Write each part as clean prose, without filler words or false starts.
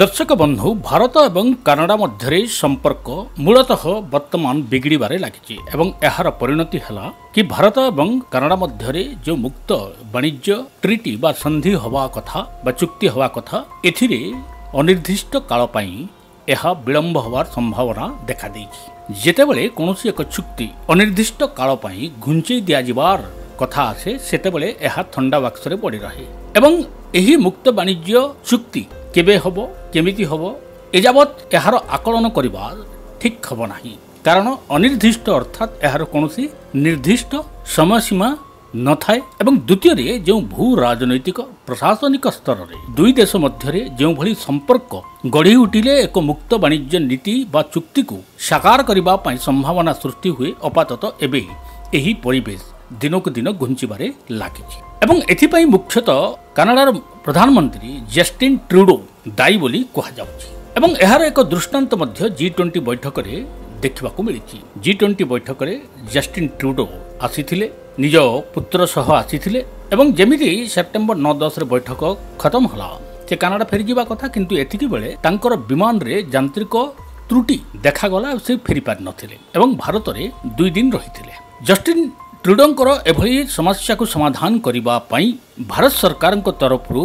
दर्शक बंधु भारत एवं कनाडा मध्य संपर्क मूलतः वर्तमान बिगिड़बारे लगी एवं परिणति हला कि भारत एवं कनाडा मध्य जो मुक्त वाणिज्य ट्रिटी बा संधि हवा कथा बा चुक्ति हवा कथा एथिरे अनिर्दिष्ट काल पई यह विलंब होवार संभावना देखा देछि। जेतेबेले कोनोसी एक चुक्ति अनिर्दिष्ट काल पई घुंचै दिया जिवार कथा आसे सेतेबेले यह ठंडा बाक्सरे पड़ी रहे एवं एही मुक्त वाणिज्य चुक्ति केबे हब केमिति हब एजावत यार आकलन करिबा ठीक हब नाही, कारण अनिर्दिष्ट अर्थात यार कोनोसी निर्दिष्ट समय सीमा न थाए एवं द्वितीय जो भू राजनैतिक प्रशासनिक स्तर रे दुई देश मध्य जो भली संपर्क गढ़ी उठिले एक मुक्त वाणिज्य नीति बा चुक्ति को साकार करिबा पई संभावना सृष्टि हुए अपातत एबे एही परिवेश दिनक दिन घुंचबारे लागिछि एवं एथिपाई मुख्यतः कनाडार प्रधानमंत्री जस्टिन ट्रूडो दायी बोली एवं एहार एक दृष्टांत मध्य G20 बैठक में देखा मिली। G20 बैठक में जस्टिन ट्रूडो आसीथिले निज पुत्र सह आसीथिले एवं जेमिति सेप्टेम्बर 9-10 रे बैठक खत्म होला से कनाडा फेरी जीवा कथा किंतु एतिकी बेले तांकर विमान रे यांत्रिक त्रुटि देखा गला से फेरी पार नथिले एवं भारत रे 2 दिन रहिथिले। जस्टिन ट्रूडोंकर एभली समस्या को समाधान करिबा पई भारत सरकार तरफरु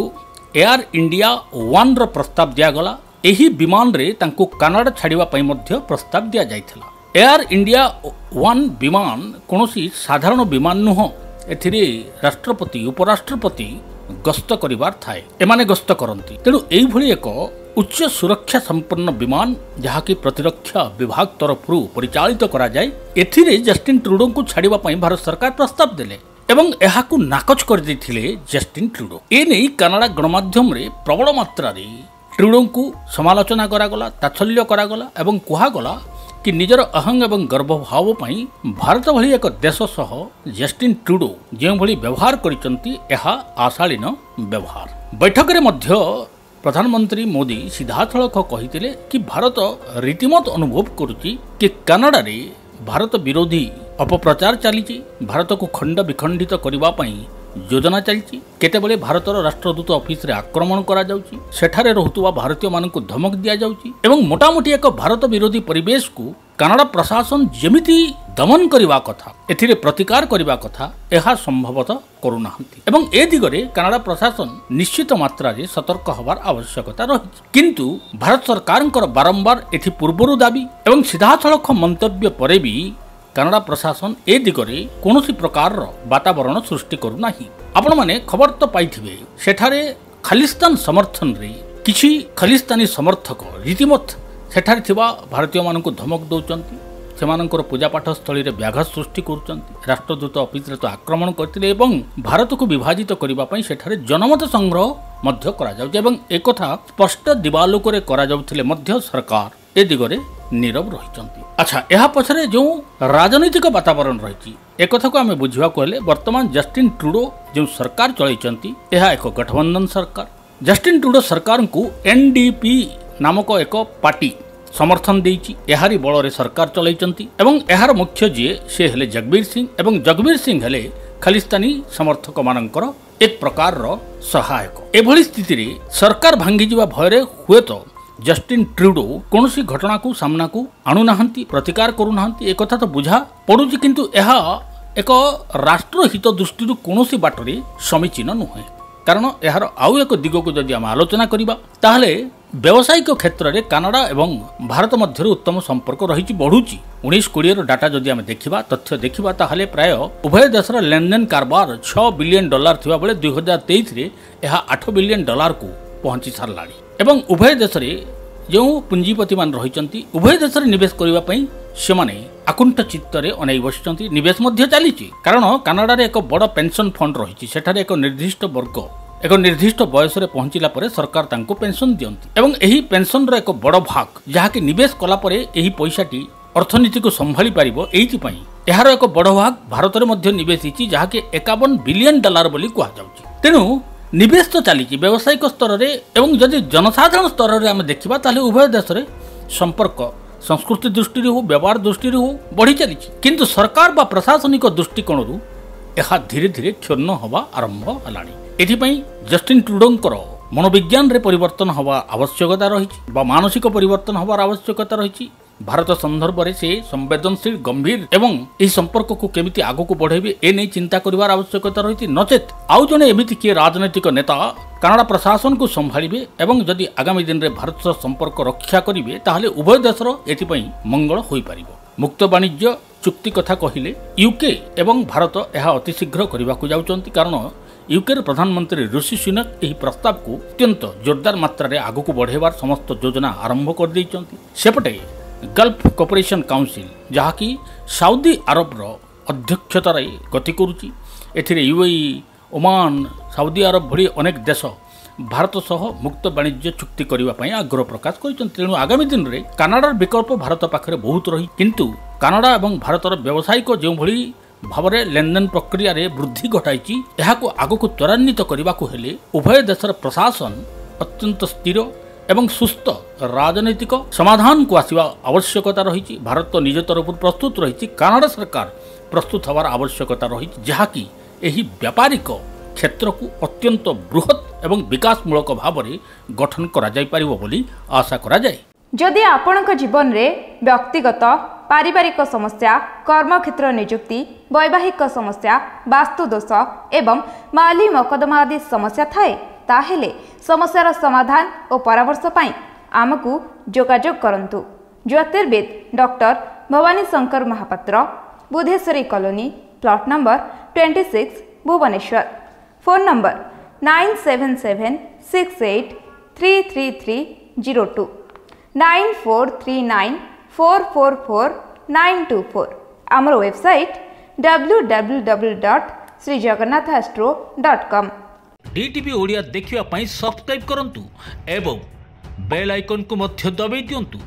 एयर इंडिया वन प्रस्ताव दिगला। यही विमान रे तांको कनाडा छाड़िबा पई मध्य प्रस्ताव दिया जाइथिला। एयर इंडिया वन विमान कोनोसी साधारण विमान नुह, एथिरे राष्ट्रपति उपराष्ट्रपति गस्त करिबार थाए, एमाने गस्त करंती। तेणु एभली एक उच्च सुरक्षा संपन्न विमान जहाँ की प्रतिरक्षा विभाग तरफ परिचालित करा जाए एथिरे जस्टिन ट्रूडो को छाड़िबा पई भारत सरकार प्रस्ताव देले एवं एहा को नाकच कर देथिले जस्टिन ट्रूडो। ए नै कनाडा गणमाध्यम रे प्रबल मात्रा रे ट्रूडो को समालोचना करा गला, ताच्छल्य करा गला एवं कहा गला कि निजर अहंग एवं गर्व भाव पई भारत भली एक देश सह जस्टिन ट्रूडो जे भली व्यवहार करिसंती एहा आशालीन व्यवहार। बैठक रे मध्य प्रधानमंत्री मोदी सीधासलख कही कि भारत रीतिमत अनुभव करुच्ची कि कनाडा रे भारत विरोधी अपप्रचार चली, भारत को खंड विखंडित करने योजना चली, केतेबेले भारत राष्ट्रदूत ऑफिस रे आक्रमण करा जाउची, सेठारे रहतुवा भारतीय मानकु धमक दिया जाउची एवं मोटामोटी एक भारत विरोधी परिवेश को कनाडा प्रशासन जेमिति दमन करने कथा एथिरे प्रतिकार करने कथा यह संभवतः करूना एवं ए दिगरे कनाडा प्रशासन निश्चित मात्रा रे सतर्क होवार आवश्यकता रही। किंतु भारत सरकार बारंबार एथि पूर्वरु दाबी एवं सीधासलख मंतव्य परे भी कनाडा प्रशासन ए दिगरे कोनोसी प्रकार वातावरण सृष्टि करूना। आपण माने खबर तो पाइथिबे सेठारे खालिस्तान समर्थन रे किछि खालिस्तानी समर्थक रीतिमत सेठारे थिबा भारतीय मानकु धमक दौचंती, सेमानंकर पूजापाठ स्थली रे व्याघात सृष्टि करुचंती, राष्ट्रदूत ऑफिस रे तो आक्रमण करथिले एवं भारत को विभाजित करिबा पई सेठारे जनमत संग्रह मध्य करा जाउजे एवं एकथा स्पष्ट दिवालोक रे करा जाउथिले मध्य सरकार ए दिगरे नीरव रहिचंती। अच्छा, एहा पछरे जो राजनीतिक वातावरण रहिछि एकथा को आमे बुझवा को हेले वर्तमान जस्टिन ट्रूडो जो सरकार चलैचंती एहा एक गठबंधन सरकार। जस्टिन ट्रूडो सरकार को NDP नामक एक पार्टी समर्थन देछि, एहारी बलरे सरकार चलैचंती एवं एहार मुख्य जे से हेले जगबीर सिंह एवं जगबीर सिंह हेले खालिस्तानी समर्थक मानंकर एक प्रकार रो सहायक। एभली स्थिति रे सरकार भांगी जीवा भयरे हुए तो जस्टिन ट्रूडो कोनोसी घटना को सामना को आणु नाहंती, प्रतिकार करू नाहंती, एक कथा तो बुझा पड़ुछि किंतु एहा एक राष्ट्र हित दृष्टि कोनोसी बाटरे समीचीन नुहे, कारण यार आउ एक दिग को जदि आम आलोचना करिबा ताहले व्यावसायिक क्षेत्र में कनाडा एवं भारत मध्य उत्तम संपर्क रही बढ़ुची। 19-20 डाटा जदि आम देखा तथ्य देखा ताहले प्राय उभय देशर लेनदेन कारबार $6 बिलियन थिबा बेले 2023 रे एहा $8 बिलियन को पहुंची सारलाणी एवं उभय देश में जो पूंजीपति मान रही उभय देश में निवेश करने से आकुंठ चित्तरे अनेक बसि निवेश चली, कारण कनाडार एक बड़ पेंशन फंड रही सेठारे एक निर्दिष्ट वर्ग एक निर्दिष्ट बयस रे पहुंचला परे सरकार तांको पेंशन दियंती एवं एही पेंशन रो एक बड़ भाग जहाँ की निवेश कला परे एही पैसाटी अर्थनीति को संभाली पारिबो, एहिपाई एहार एक बड़ भाग भारत रे मध्य निवेश हिची जहाँ की $51 बिलियन बोली कहा जाउची। तेनु निवेश तो चली व्यावसायिक स्तर में एवं जदि जनसाधारण स्तर में आम देखा ताहले उभय देश में संपर्क संस्कृति दृष्टि हो व्यवहार दृष्टि हो बढ़ी चली, किंतु सरकार बा प्रशासनिक दृष्टिकोण यह धीरे धीरे क्षुण्ण हवा आरंभ हलाणी। एथिपाई जस्टिन ट्रूडोंकर मनोविज्ञान रे परिवर्तन हवा आवश्यकता रही मानसिक परिवर्तन हवार आवश्यकता रही। भारत संदर्भ में से संवेदनशील गंभीर एवं यह संपर्क को केमिति आग को बढ़ेबे एने चिंता करिवार आवश्यकता रही। नचेत आउ जने एमिति के राजनैतिक नेता कनाडा प्रशासन को संभालिबे एवं जदि आगामी दिन में भारत सह संपर्क रक्षा करिवे ताहले उभय देशर एथिपई मंगल होई पारिबो। मुक्त वाणिज्य चुक्ति कथा कहिले यूके एवं भारत यह अति शीघ्र करबाकू जाउचंती कारण यूकेर प्रधानमंत्री ऋषि सुनक यह प्रस्ताव को अत्यंत जोरदार मात्रा रे आगु को बढ़ेवार समस्त योजना आरंभ कर दैचंती। सेपटे गल्फ कोऑपरेशन काउंसिल जहा कि सऊदी अरब रो अध्यक्षतार गति करूची। एथिरे यूएई ओमान सऊदी अरब भली अनेक देश भारत सह मुक्त वाणिज्य चुक्ति करबा पई आग्रह प्रकाश करिसथि। तेणु आगामी दिन रे कनाडार विकल्प भारत पाखरे बहुत रही किंतु कनाडा एवं भारतर व्यावसायिक जो भली भाव में लेनदेन प्रक्रिया रे वृद्धि घटाई आग को त्वरान्वित करने को उभय देशर प्रशासन अत्यंत स्थिर एवं सुस्थ राजनीतिक समाधान को आसवा आवश्यकता रही। भारत तो निज तरफ प्रस्तुत रही कनाडा सरकार प्रस्तुत हवार आवश्यकता रही जहाँकि व्यापारिक क्षेत्र को अत्यंत बृहत एवं विकासमूलक भाव में गठन कर आशा कराए। जदि आपणक जीवन में व्यक्तिगत पारिवारिक समस्या कर्मक्षेत्र नियुक्ति वैवाहिक समस्या वास्तुदोष एवं माली मकदमा आदि समस्या थाए ताहेले समस्यार समाधान और परामर्श पाई आमकू जोगाजोग करंतु। ज्योतिर्विद doctor Bhavani Shankar Mahapatra Budheswari colony plot number 26 Bhubaneswar. Phone number 9776833302 9439444924। आमर वेबसाइट www.srijagannathastro.com। DTV ओडिया देखिवा पई सब्सक्राइब करंतु एवं बेल आइकन को मध्य दबाई दियंतु।